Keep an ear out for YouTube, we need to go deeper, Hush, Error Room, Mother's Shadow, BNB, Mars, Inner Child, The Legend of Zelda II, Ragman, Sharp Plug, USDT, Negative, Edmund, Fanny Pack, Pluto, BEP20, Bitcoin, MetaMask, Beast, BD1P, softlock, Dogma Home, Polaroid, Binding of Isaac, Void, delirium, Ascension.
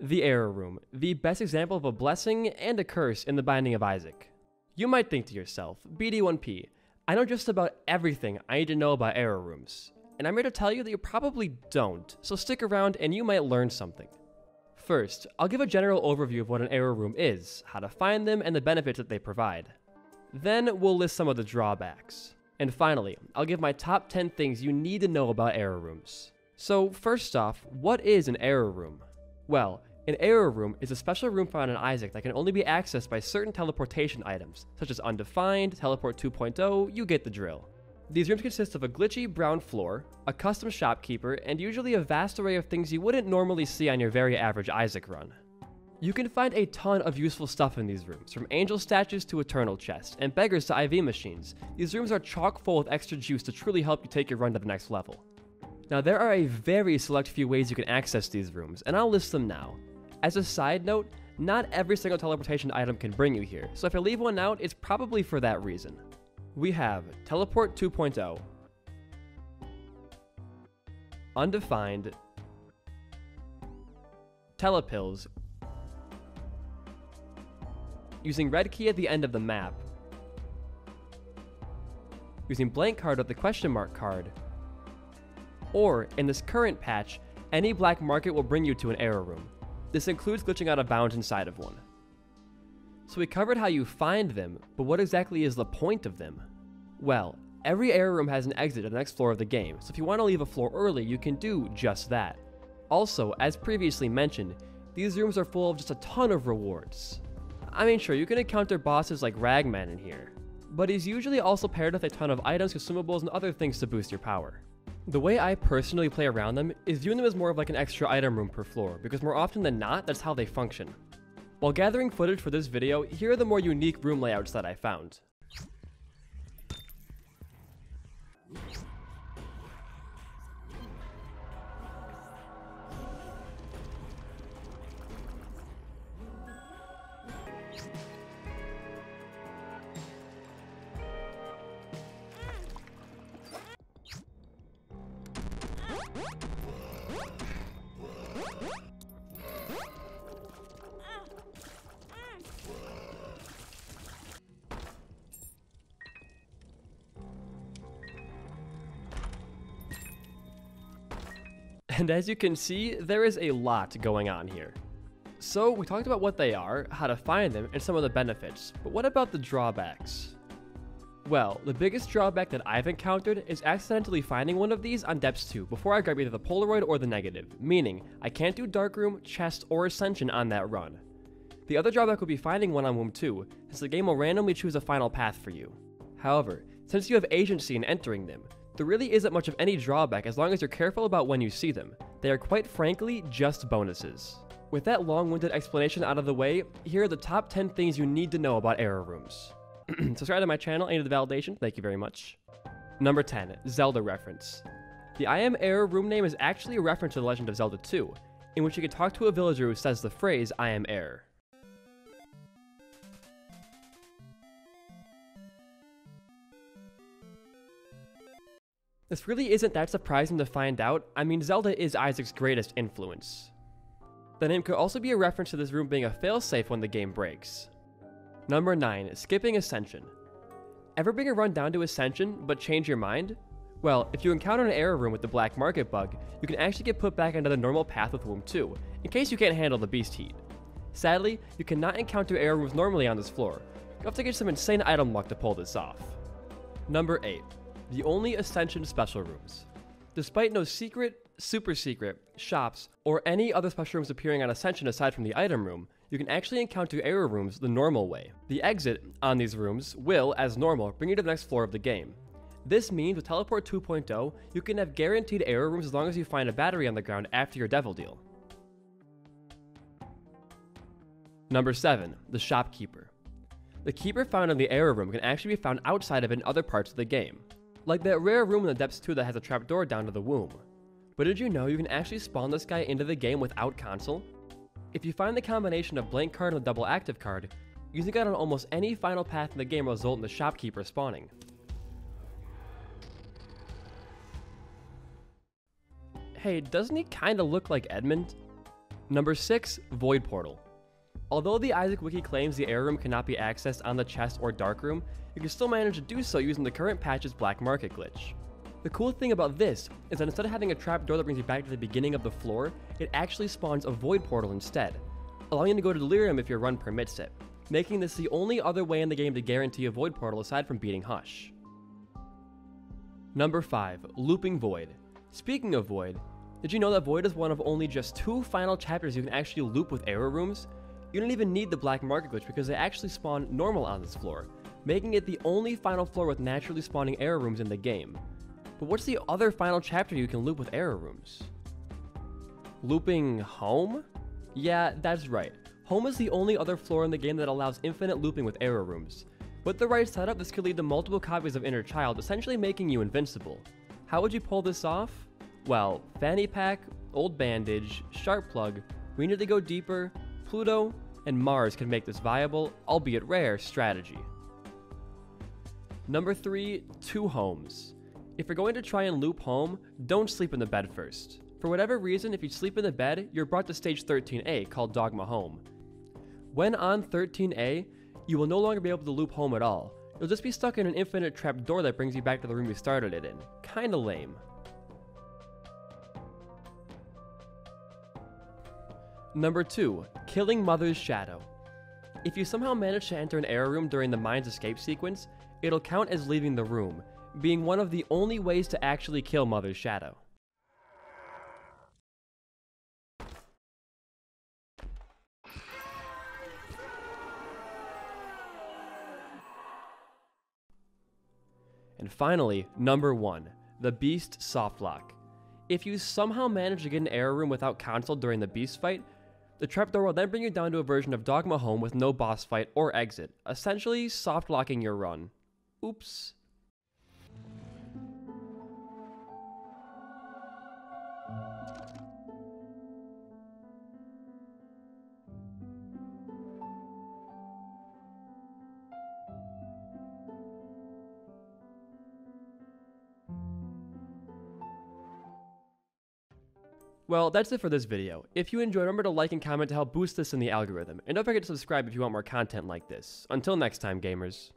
The Error Room, the best example of a blessing and a curse in the Binding of Isaac. You might think to yourself, BD1P, I know just about everything I need to know about error rooms, and I'm here to tell you that you probably don't, so stick around and you might learn something. First, I'll give a general overview of what an error room is, how to find them, and the benefits that they provide. Then we'll list some of the drawbacks. And finally, I'll give my top 10 things you need to know about error rooms. So first off, what is an error room? Well, an error room is a special room found in Isaac that can only be accessed by certain teleportation items, such as Undefined, Teleport 2.0, you get the drill. These rooms consist of a glitchy brown floor, a custom shopkeeper, and usually a vast array of things you wouldn't normally see on your very average Isaac run. You can find a ton of useful stuff in these rooms, from angel statues to eternal chests, and beggars to IV machines. These rooms are chock full with extra juice to truly help you take your run to the next level. Now there are a very select few ways you can access these rooms, and I'll list them now. As a side note, not every single teleportation item can bring you here, so if I leave one out, it's probably for that reason. We have Teleport 2.0, Undefined, Telepills, using red key at the end of the map, using blank card with the question mark card, or, in this current patch, any black market will bring you to an error room. This includes glitching out of bounds inside of one. So we covered how you find them, but what exactly is the point of them? Well, every error room has an exit at the next floor of the game, so if you want to leave a floor early, you can do just that. Also, as previously mentioned, these rooms are full of just a ton of rewards. I mean sure, you can encounter bosses like Ragman in here, but he's usually also paired with a ton of items, consumables, and other things to boost your power. The way I personally play around them is viewing them as more of like an extra item room per floor, because more often than not, that's how they function. While gathering footage for this video, here are the more unique room layouts that I found. And as you can see, there is a lot going on here. So we talked about what they are, how to find them, and some of the benefits, but what about the drawbacks? Well, the biggest drawback that I've encountered is accidentally finding one of these on Depths 2 before I grab either the Polaroid or the Negative, meaning I can't do Darkroom, Chest, or Ascension on that run. The other drawback would be finding one on Womb 2, since the game will randomly choose a final path for you. However, since you have agency in entering them, there really isn't much of any drawback as long as you're careful about when you see them. They are quite frankly just bonuses. With that long-winded explanation out of the way, here are the top 10 things you need to know about error rooms. Subscribe to my channel and to the validation, thank you very much. Number 10, Zelda reference. The I Am Error room name is actually a reference to The Legend of Zelda II, in which you can talk to a villager who says the phrase, I am error. This really isn't that surprising to find out, I mean Zelda is Isaac's greatest influence. The name could also be a reference to this room being a failsafe when the game breaks. Number 9, skipping Ascension. Ever bring a run down to Ascension, but change your mind? Well, if you encounter an error room with the black market bug, you can actually get put back into the normal path with Womb 2, in case you can't handle the beast heat. Sadly, you cannot encounter error rooms normally on this floor. You'll have to get some insane item luck to pull this off. Number 8. The only Ascension special rooms. Despite no secret, super secret, shops, or any other special rooms appearing on Ascension aside from the item room, you can actually encounter error rooms the normal way. The exit on these rooms will, as normal, bring you to the next floor of the game. This means with Teleport 2.0, you can have guaranteed error rooms as long as you find a battery on the ground after your devil deal. Number 7, the Shopkeeper. The Keeper found in the error room can actually be found outside of it in other parts of the game. Like that rare room in the Depths 2 that has a trapdoor down to the womb. But did you know you can actually spawn this guy into the game without console? If you find the combination of blank card and a double active card, using it on almost any final path in the game will result in the shopkeeper spawning. Hey, doesn't he kinda look like Edmund? Number 6, Void Portal. Although the Isaac Wiki claims the error room cannot be accessed on the chest or darkroom, you can still manage to do so using the current patch's black market glitch. The cool thing about this is that instead of having a trapdoor that brings you back to the beginning of the floor, it actually spawns a void portal instead, allowing you to go to delirium if your run permits it, making this the only other way in the game to guarantee a void portal aside from beating Hush. Number 5, Looping Void. Speaking of Void, did you know that Void is one of only just 2 final chapters you can actually loop with error rooms? You don't even need the black market glitch because they actually spawn normal on this floor, making it the only final floor with naturally spawning error rooms in the game. But what's the other final chapter you can loop with error rooms? Looping Home? Yeah, that's right. Home is the only other floor in the game that allows infinite looping with error rooms. With the right setup, this could lead to multiple copies of Inner Child, essentially making you invincible. How would you pull this off? Well, Fanny Pack, Old Bandage, Sharp Plug, We Need to Go Deeper, Pluto, and Mars can make this viable, albeit rare, strategy. Number 3, 2 Homes. If you're going to try and loop Home, don't sleep in the bed first. For whatever reason, if you sleep in the bed, you're brought to stage 13A, called Dogma Home. When on 13A, you will no longer be able to loop Home at all. You'll just be stuck in an infinite trapdoor that brings you back to the room you started it in. Kinda lame. Number 2, Killing Mother's Shadow. If you somehow manage to enter an error room during the mine's escape sequence, it'll count as leaving the room, being one of the only ways to actually kill Mother's Shadow. And finally, number 1, the Beast Softlock. If you somehow manage to get an error room without console during the Beast fight, the trapdoor will then bring you down to a version of Dogma Home with no boss fight or exit, essentially soft locking your run. Oops. Well, that's it for this video. If you enjoyed, remember to like and comment to help boost this in the algorithm, and don't forget to subscribe if you want more content like this. Until next time, gamers.